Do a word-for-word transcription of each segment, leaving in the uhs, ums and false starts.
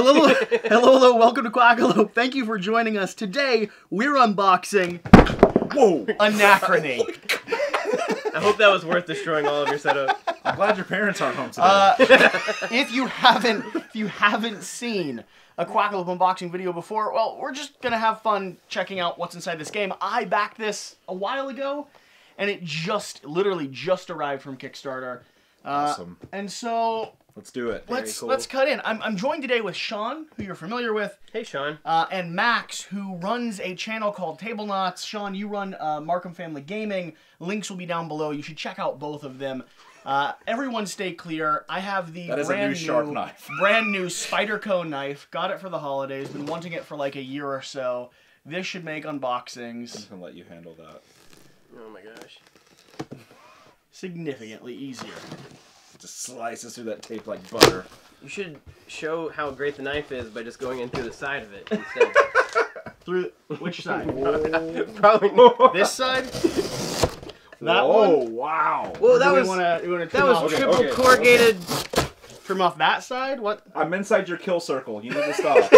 Hello, hello, hello, welcome to Quackalope. Thank you for joining us. Today, we're unboxing... Whoa! Anachrony. I hope that was worth destroying all of your setup. I'm glad your parents aren't home today. Uh, if you haven't, if you haven't seen a Quackalope unboxing video before, well, we're just gonna have fun checking out what's inside this game. I backed this a while ago, and it just, literally just arrived from Kickstarter. Uh, awesome. And so... Let's do it. Let's cool. let's cut in. I'm, I'm joined today with Sean, who you're familiar with. Hey, Sean. Uh, and Max, who runs a channel called Table Knots. Sean, you run uh, Markham Family Gaming. Links will be down below. You should check out both of them. Uh, everyone stay clear. I have the that is brand a new, sharp new knife. brand new Spiderco knife. Got it for the holidays. Been wanting it for like a year or so. This should make unboxings. I'm gonna let you handle that. Oh my gosh. Significantly easier. Just slices through that tape like butter. You should show how great the knife is by just going in through the side of it instead. Through which side? Probably more. This side? That Whoa, one? wow. Well, that was, wanna, wanna that was okay, triple okay, corrugated. Okay. Trim off that side? What? I'm inside your kill circle. You need to stop.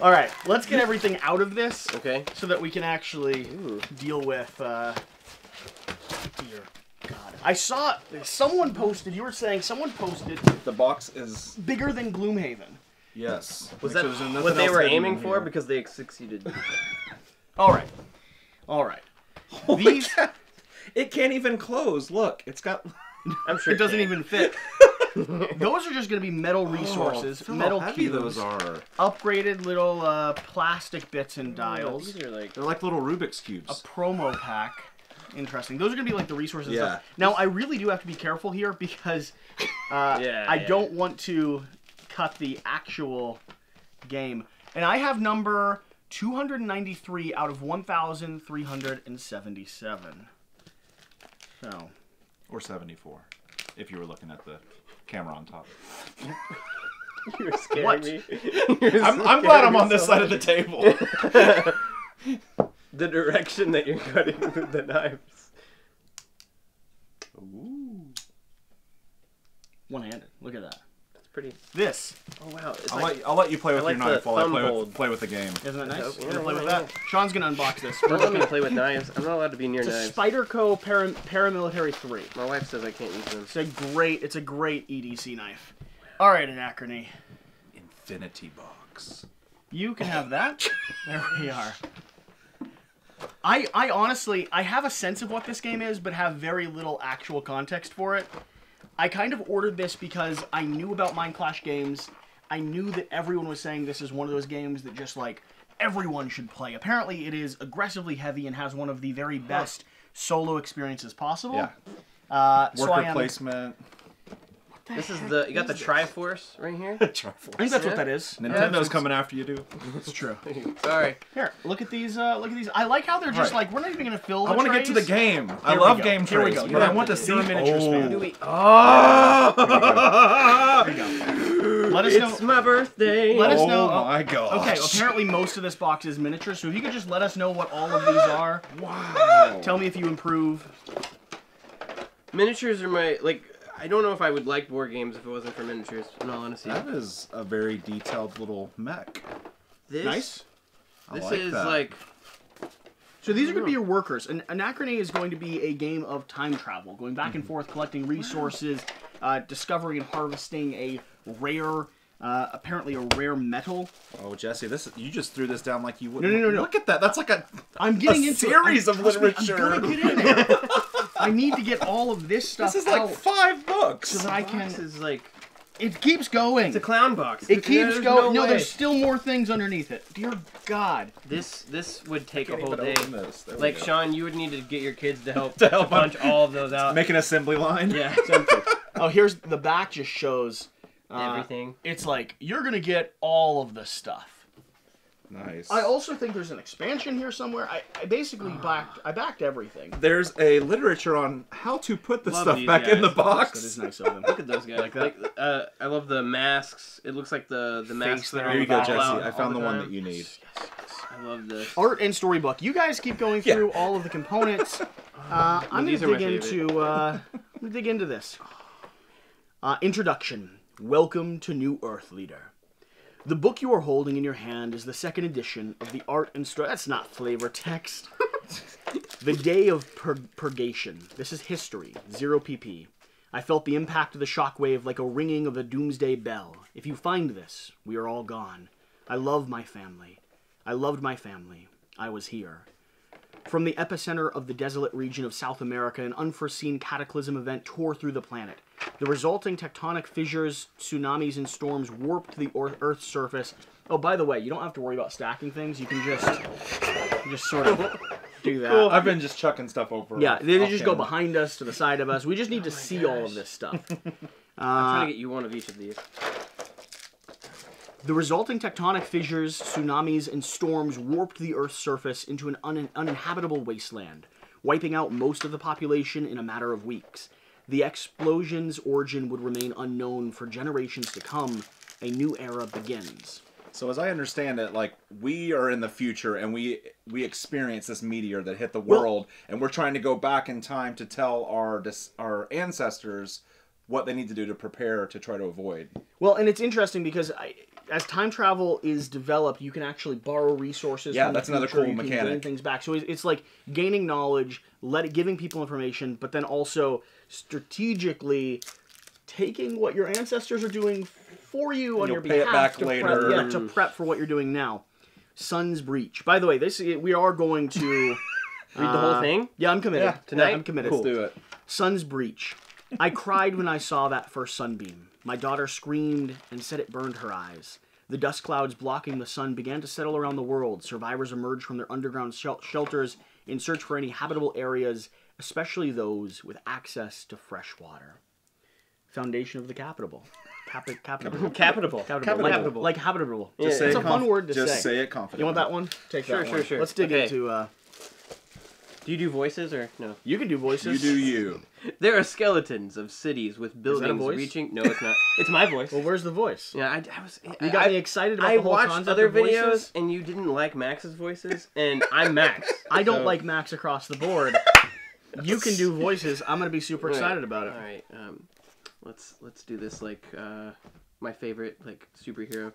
All right, let's get everything out of this okay. so that we can actually Ooh. deal with... Uh, here. God. I saw someone posted, you were saying someone posted the box is bigger than Gloomhaven. Yes. Was that what they were aiming for? Because they succeeded. Alright. Alright. These God. It can't even close. Look, it's got I'm sure it, it doesn't even fit. Those are just gonna be metal resources. Oh, metal cubes. Those are upgraded little uh, plastic bits and dials. Oh, these are like they're like little Rubik's cubes. A promo pack. Interesting. Those are going to be like the resources. Yeah. Stuff. Now, I really do have to be careful here because uh, yeah, I yeah. don't want to cut the actual game. And I have number two hundred ninety-three out of one thousand three hundred seventy-seven. So. Or seventy-four, if you were looking at the camera on top. You're scaring what? me. You're I'm, I'm glad I'm on this side of the table. The direction that you're cutting with the knives. Ooh. One-handed. Look at that. That's pretty. This. Oh, wow. It's I'll, like, let, I'll let you play with I your like knife while I play with, play with the game. Isn't that nice? We're going to play with that. Sean's going to unbox this. Don't let me play with knives. I'm not allowed to be near it's knives. It's a Spiderco Paramilitary three. My wife says I can't use them. It's a great, it's a great E D C knife. All right, Anachrony. Infinity Box. You can have that. There we are. I, I honestly, I have a sense of what this game is, but have very little actual context for it. I kind of ordered this because I knew about Mind Clash Games. I knew that everyone was saying this is one of those games that just, like, everyone should play. Apparently, it is aggressively heavy and has one of the very best solo experiences possible. Yeah. Uh, Worker so I am, placement. What the this heck is the, you got the Triforce right here? Triforce. I think that's yeah. what that is. Nintendo's yeah. coming after you, dude. It's true. Sorry. Here, look at these, uh, look at these. I like how they're just right. like, we're not even going to fill the I want to get to the game. Here I love game Here trays, we go. but yeah, I want to see miniatures, man. Oh! Here we go. Let us know. It's my birthday. Let us know. Oh my gosh. Okay, apparently most of this box is miniatures, so if you could just let us know what all of these are. Wow. Tell me if you improve. Miniatures are my, like... I don't know if I would like board games if it wasn't for miniatures, in all honesty. That is a very detailed little mech. This, nice. I this like is that. like... So these are going to be your workers. And Anachrony is going to be a game of time travel, going back mm-hmm. and forth, collecting resources, uh, discovering and harvesting a rare, uh, apparently a rare metal. Oh, Jesse, this you just threw this down like you wouldn't. No, no, no, no. Look at that. That's like a, I'm getting a into series it. I'm, of literature. Me, I'm going to get in there. I need to get all of this stuff out. This is like five books. So that I can. This is like. It keeps going. It's a clown box. It keeps going. No, there's still more things underneath it. Dear God. This this would take a whole day. Like Sean, you would need to get your kids to help to help punch all of those out. Make an assembly line. Yeah. Oh, here's the back. Just shows uh, everything. It's like you're gonna get all of the stuff. Nice. I also think there's an expansion here somewhere. I, I basically uh, backed I backed everything. There's a literature on how to put the love stuff back guys. in the box. That is nice of them. Look at those guys. Like that. Like, uh, I love the masks. It looks like the the masks. There you go, Jesse. I found the, the one that you need. Yes, yes, yes. I love this. Art and storybook. You guys keep going through yeah. all of the components. uh, I'm well, gonna dig into uh, I'm gonna dig into this. Uh, introduction. Welcome to New Earth, Leader. The book you are holding in your hand is the second edition of the art and story. That's not flavor text. The Day of Pur Purgation. This is history. Zero P P. I felt the impact of the shockwave like a ringing of a doomsday bell. If you find this, we are all gone. I love my family. I loved my family. I was here. From the epicenter of the desolate region of South America, an unforeseen cataclysm event tore through the planet. The resulting tectonic fissures, tsunamis, and storms warped the Earth's surface. Oh, by the way, you don't have to worry about stacking things. You can just, just sort of do that. Cool. I've been just chucking stuff over. Yeah, they just camera. go behind us, to the side of us. We just need oh to see gosh. all of this stuff. uh, I'm trying to get you one of each of these. The resulting tectonic fissures, tsunamis, and storms warped the Earth's surface into an un uninhabitable wasteland, wiping out most of the population in a matter of weeks. The explosion's origin would remain unknown for generations to come. A new era begins. So as I understand it, like, we are in the future, and we we experience this meteor that hit the world, well, and we're trying to go back in time to tell our our ancestors what they need to do to prepare to try to avoid. Well, and it's interesting because I... as time travel is developed, you can actually borrow resources. Yeah, from that's the another cool you mechanic. Can gain things back. So it's like gaining knowledge, let it, giving people information, but then also strategically taking what your ancestors are doing for you and on your behalf. It back to later. Prep, yeah, to prep for what you're doing now. Sun's Breach. By the way, this we are going to uh, read the whole thing. Yeah, I'm committed yeah, tonight. Yeah, I'm committed. Cool. Let's do it. Sun's Breach. I cried when I saw that first sunbeam. My daughter screamed and said it burned her eyes. The dust clouds blocking the sun began to settle around the world. Survivors emerged from their underground shel shelters in search for any habitable areas, especially those with access to fresh water. Foundation of the Capitable. Capi capitable. Capitable. Capitable. Capitable. Like, capitable. Like habitable. Just yeah. It's a fun word to just say. Just say it confidently. You want that one? Take sure, that sure, one. Sure, sure. Let's dig okay. into... Uh, do you do voices or no? You can do voices. You do you. There are skeletons of cities with buildings Is that a voice? reaching. No, it's not. It's my voice. Well, where's the voice? Yeah, I, I was. You got I, me excited about I the whole concept of voices. I watched other videos, and you didn't like Max's voices, and I'm Max. I don't so. like Max across the board. You can do voices. I'm gonna be super right. excited about it. All right, um, let's let's do this like uh, my favorite like superhero.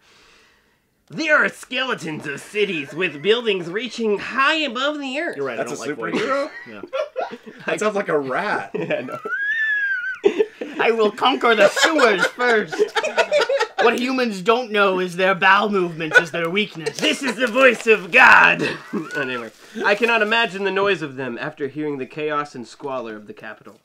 There are skeletons of cities with buildings reaching high above the earth. You're right. That's I don't a like superhero. Yeah. That sounds like a rat. Yeah, no. I will conquer the sewers first. What humans don't know is their bowel movements is their weakness. This is the voice of God. Anyway, I cannot imagine the noise of them after hearing the chaos and squalor of the capital.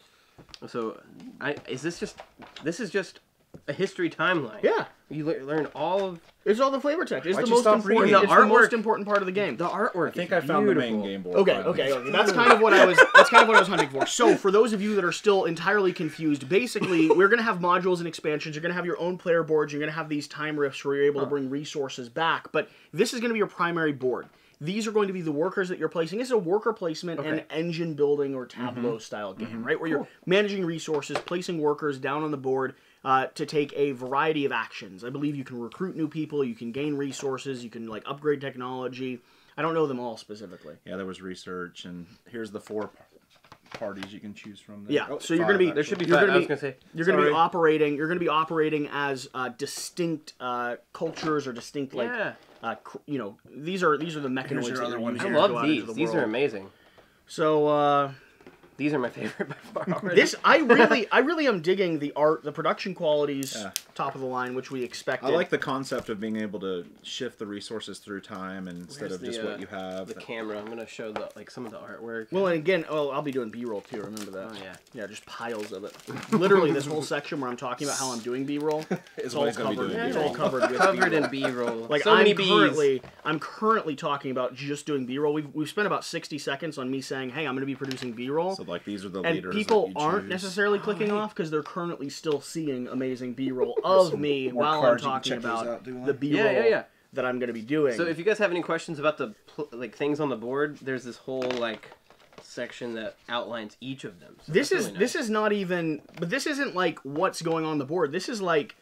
So, I is this just? This is just. A history timeline. Yeah, you le learn all of. It's all the flavor text. It's Why'd the most important. The it's artwork, the most important part of the game. The artwork. I think I found beautiful. the main game board. Okay, finally. okay, okay. That's kind of what I was. That's kind of what I was hunting for. So, for those of you that are still entirely confused, basically, we're gonna have modules and expansions. You're gonna have your own player boards. You're gonna have these time rifts where you're able huh. to bring resources back. But this is gonna be your primary board. These are going to be the workers that you're placing. This is a worker placement okay. and engine building or tableau mm-hmm. style game, mm-hmm. right? Where cool. you're managing resources, placing workers down on the board. Uh, to take a variety of actions. I believe you can recruit new people, you can gain resources, you can like upgrade technology. I don't know them all specifically. Yeah, there was research, and here's the four parties you can choose from. There. Yeah, oh, so you're going to be there should be you're going to be, be operating you're going to be operating as uh, distinct uh, cultures or distinct like yeah. uh, you know these are these are the mechanisms. I love these. The these world. are amazing. So. Uh, These are my favorite by far already. This I really I really am digging the art, the production qualities, yeah. top of the line, which we expected. I like the concept of being able to shift the resources through time and instead Where's of the, just what uh, you have. The camera. I'm gonna show the like some of the artwork. Well, and again, oh, I'll be doing B-roll too. Remember that? Oh yeah, yeah, just piles of it. Literally, this whole section where I'm talking about how I'm doing B-roll is all covered. Yeah, it's all covered with covered in B-roll. Like so I'm many currently, B's. I'm currently talking about just doing B-roll. We've we've spent about sixty seconds on me saying, hey, I'm gonna be producing B-roll. So like these are the and leaders people that you aren't choose. necessarily clicking oh, off because they're currently still seeing amazing B-roll of me while I'm talking about out, the B-roll yeah, yeah, yeah. that I'm going to be doing. So if you guys have any questions about the like things on the board, there's this whole like section that outlines each of them. So this is really nice. This is not even, but this isn't like what's going on the board. This is like.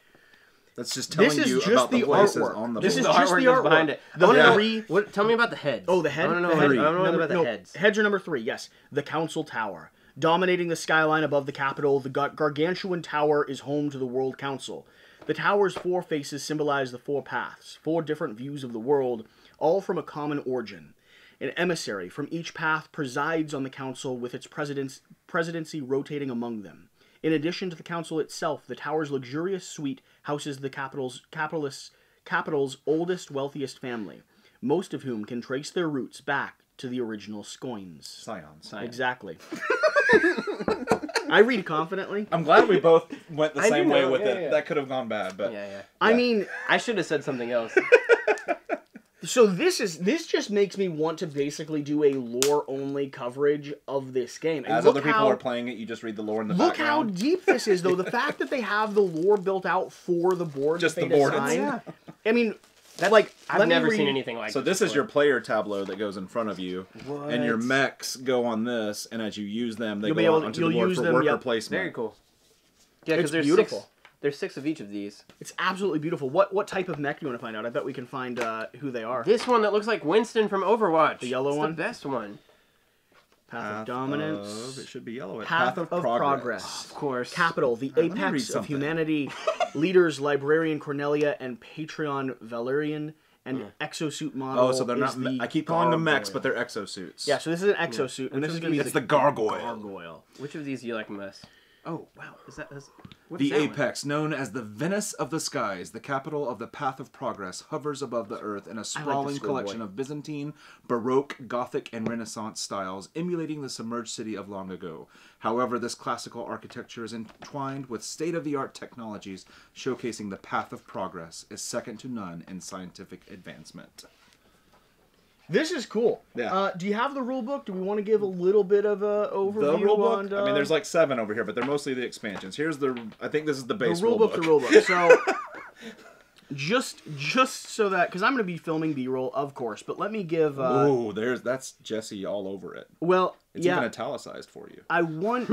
That's just telling this you is just about the, the artwork. On the this board. is just the artwork, the artwork. behind it. The yeah. three. What, tell me about the heads. Oh, the head. I don't know, I don't know number, about the no, heads. Heads are number three. Yes, the Council Tower, dominating the skyline above the capital. The gargantuan tower is home to the World Council. The tower's four faces symbolize the four paths, four different views of the world, all from a common origin. An emissary from each path presides on the council, with its presidents, presidency rotating among them. In addition to the council itself, the tower's luxurious suite houses the capital's, capital's, capital's oldest, wealthiest family, most of whom can trace their roots back to the original Scoins. Scion. Scion. Exactly. I read confidently. I'm glad we both went the I same way know. with yeah, it. Yeah. That could have gone bad, but yeah, yeah. yeah. I mean, I should have said something else. So this is this just makes me want to basically do a lore only coverage of this game. And As other people how, are playing it, you just read the lore in the look background. Look how deep this is, though. The fact that they have the lore built out for the board, just that they the board design. I mean, that's like I've never seen anything like. So this before. is your player tableau that goes in front of you, what? and your mechs go on this, and as you use them, they you'll go be able, onto the board for them, worker yep. placement. Very cool. Yeah, because there's beautiful. Six. There's six of each of these. It's absolutely beautiful. What what type of mech do you want to find out? I bet we can find uh, who they are. This one that looks like Winston from Overwatch. The yellow it's one? the best one. Path, Path of Dominance. Of, it should be yellow. Path, Path of, of Progress. Progress. Oh, of course. Capital, the right, apex of humanity. Leaders, Librarian Cornelia and Patreon Valerian. And mm. Exosuit model. Oh, so they're not. The I keep calling them mechs, but they're exosuits. Yeah, so this is an exosuit. Yeah. And this is going to be it's the, the gargoyle. gargoyle. Which of these do you like most? Oh, wow. Is that... Is, the apex, known as the Venice of the Skies, the capital of the Path of Progress, hovers above the earth in a sprawling collection of Byzantine, Baroque, Gothic, and Renaissance styles, emulating the submerged city of long ago. However, this classical architecture is entwined with state-of-the-art technologies, showcasing the Path of Progress is second to none in scientific advancement. This is cool. Yeah. Uh, do you have the rule book? Do we want to give a little bit of a overview? The rule book? On, uh... I mean, there's like seven over here, but they're mostly the expansions. Here's the. I think this is the base the rule, rule book. The rule book. So, just just so that, because I'm going to be filming B-roll, of course, but let me give. Uh... Oh, there's that's Jesse all over it. Well, it's yeah, even italicized for you. I want.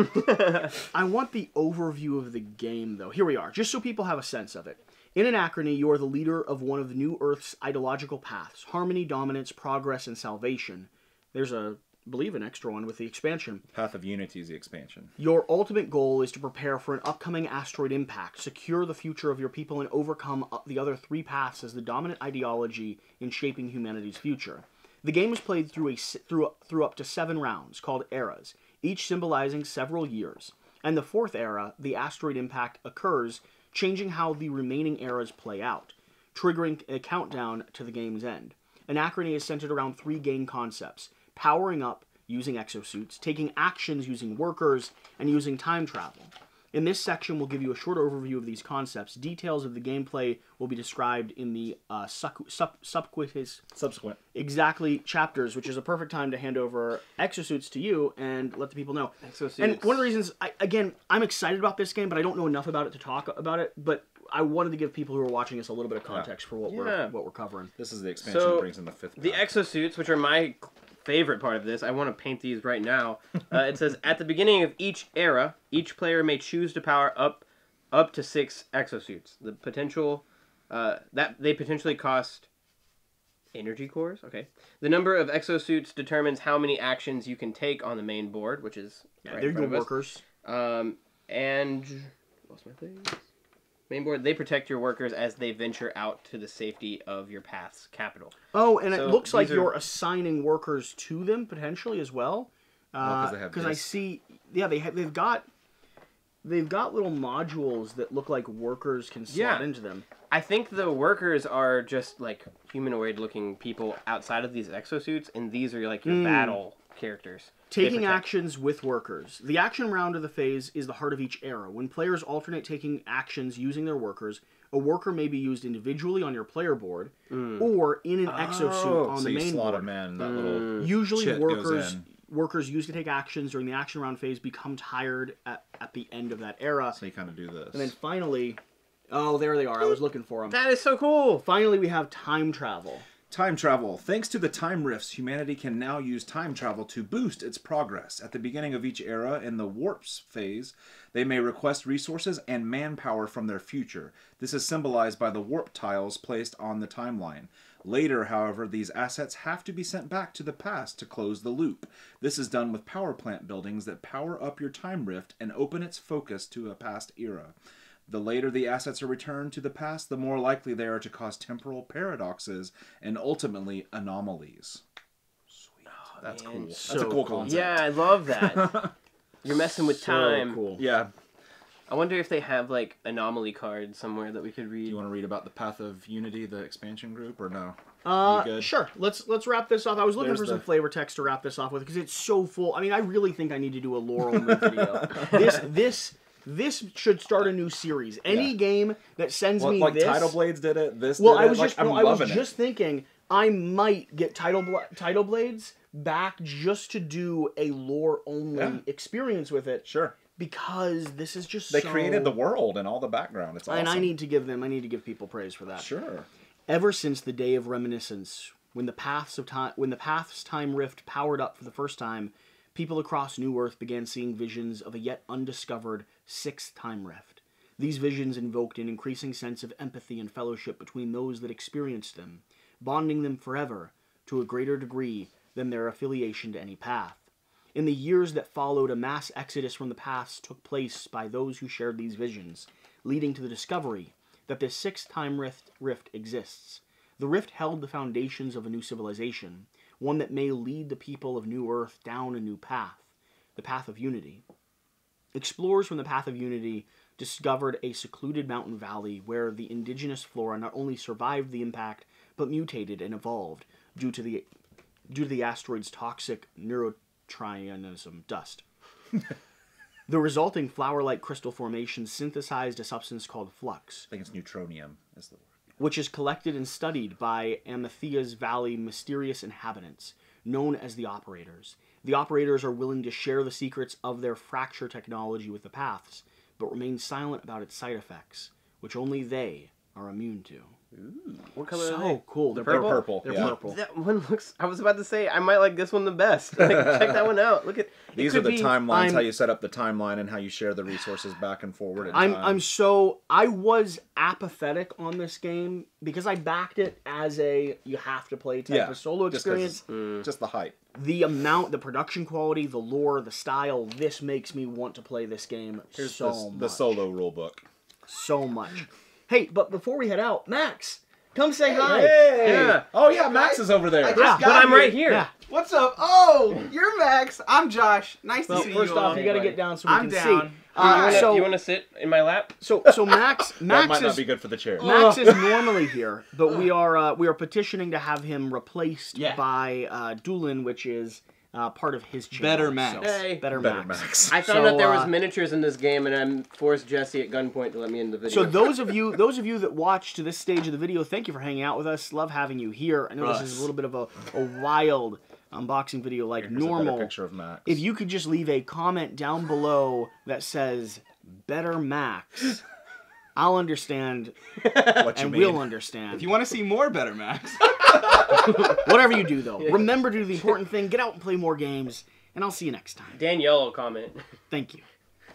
I want the overview of the game, though. Here we are, just so people have a sense of it. In Anachrony, you are the leader of one of New Earth's ideological paths, harmony, dominance, progress, and salvation. There's, a, I believe, an extra one with the expansion. Path of Unity is the expansion. Your ultimate goal is to prepare for an upcoming asteroid impact, secure the future of your people, and overcome the other three paths as the dominant ideology in shaping humanity's future. The game is played through, a, through, through up to seven rounds, called eras, each symbolizing several years. And the fourth era, the asteroid impact, occurs, changing how the remaining eras play out, triggering a countdown to the game's end. Anachrony is centered around three game concepts: powering up using exosuits, taking actions using workers, and using time travel. In this section, we'll give you a short overview of these concepts. Details of the gameplay will be described in the uh, sub sub subsequent exactly chapters, which is a perfect time to hand over exosuits to you and let the people know. Exosuits. And one of the reasons, I, again, I'm excited about this game, but I don't know enough about it to talk about it. But I wanted to give people who are watching us a little bit of context yeah. for what yeah. we're what we're covering. This is the expansion so, that brings in the fifth. Pack. The exosuits, which are my favorite part of this, I want to paint these right now. Uh, it says, at the beginning of each era, each player may choose to power up up to six exosuits. The potential uh, that they potentially cost energy cores. Okay, the number of exosuits determines how many actions you can take on the main board, which is yeah, right they're your workers. Um, and lost my thing. Main board, they protect your workers as they venture out to the safety of your path's capital. Oh, and so it looks like are... you're assigning workers to them, potentially, as well. Because uh, well, I see... Yeah, they have, they've got... They've got little modules that look like workers can slot yeah. into them. I think the workers are just, like, humanoid-looking people outside of these exosuits, and these are, like, your mm. battle characters. Taking actions with workers. The action round of the phase is the heart of each era. When players alternate taking actions using their workers, a worker may be used individually on your player board mm. or in an exosuit oh, on so the main board. So you slot them in, that little Usually chit workers... goes in. Workers used to take actions during the action round phase become tired at, at the end of that era. So you kind of do this. And then finally, oh, there they are. I was looking for them. That is so cool. Finally, we have time travel. Time travel. Thanks to the time rifts, humanity can now use time travel to boost its progress. At the beginning of each era, in the warps phase, they may request resources and manpower from their future. This is symbolized by the warp tiles placed on the timeline. Later, however, these assets have to be sent back to the past to close the loop. This is done with power plant buildings that power up your time rift and open its focus to a past era. The later the assets are returned to the past, the more likely they are to cause temporal paradoxes and ultimately anomalies. Sweet. Oh, that's man. cool. So that's a cool concept. Yeah, I love that. You're messing with so time. Cool. Yeah. I wonder if they have, like, anomaly cards somewhere that we could read. Do you want to read about the Path of Unity, the expansion group, or no? Uh, sure. Let's let's wrap this off. I was looking There's for the... some flavor text to wrap this off with because it's so full. I mean, I really think I need to do a Laurel Moon video. This this this should start a new series. Any yeah. game that sends well, me like this, like Tidal Blades did it. This well, did I was it. just like, no, I was it. just thinking I might get Tidal Bla Tidal Blades back just to do a lore only yeah. experience with it. Sure. Because this is just they so... created the world and all the background. It's awesome. And I need to give them, I need to give people praise for that. Sure. Ever since the day of reminiscence, when the paths of time, when the paths time rift powered up for the first time, people across New Earth began seeing visions of a yet undiscovered sixth time rift. These visions invoked an increasing sense of empathy and fellowship between those that experienced them, bonding them forever to a greater degree than their affiliation to any path. In the years that followed, a mass exodus from the paths took place by those who shared these visions, leading to the discovery that this sixth time rift, rift exists. The rift held the foundations of a new civilization, one that may lead the people of New Earth down a new path, the Path of Unity. Explorers from the Path of Unity discovered a secluded mountain valley where the indigenous flora not only survived the impact, but mutated and evolved due to the, due to the asteroid's toxic neuro... Trionism dust. The resulting flower-like crystal formation synthesized a substance called flux. I think it's neutronium is the word. Yeah. Which is collected and studied by Amethyst Valley mysterious inhabitants, known as the Operators. The Operators are willing to share the secrets of their fracture technology with the Paths, but remain silent about its side effects, which only they are immune to. Ooh, what color? So are they? cool. They're, They're purple. purple. They're yeah. purple. That one looks. I was about to say I might like this one the best. Like, check that one out. Look at these are the be, timelines. I'm, how you set up the timeline and how you share the resources back and forward. In I'm time. I'm so I was apathetic on this game because I backed it as a you have to play type yeah, of solo experience. Just, mm. just the hype. The amount, the production quality, the lore, the style. This makes me want to play this game Here's so this, much. The solo rulebook. So much. Hey, but before we head out, Max, come say hi. Hey. Yeah. Oh, yeah, Max is over there. I just yeah, got but I'm here. right here. Yeah. What's up? Oh, you're Max. I'm Josh. Nice well, to see you. First off, all. you got to get down so we I'm can down. see. Uh, you want to so, sit in my lap? So, so Max, Max that might is, not be good for the chair. Max is normally here, but we are uh, we are petitioning to have him replaced yeah. by uh, Doolin, which is. Uh, part of his channel. Better Max. So, hey. Better, better Max. Max. I found so, out there was uh, miniatures in this game, and I forced Jesse at gunpoint to let me in the video. So those of you, those of you that watched to this stage of the video, thank you for hanging out with us. Love having you here. I know Russ. this is a little bit of a, a wild unboxing video, like Here's normal. A better picture of Max. If you could just leave a comment down below that says "Better Max." I'll understand, what you and mean. we'll understand. If you want to see more Better Max. Whatever you do, though, yeah. remember to do the important thing, get out and play more games, and I'll see you next time. Dan Yellow comment. Thank you.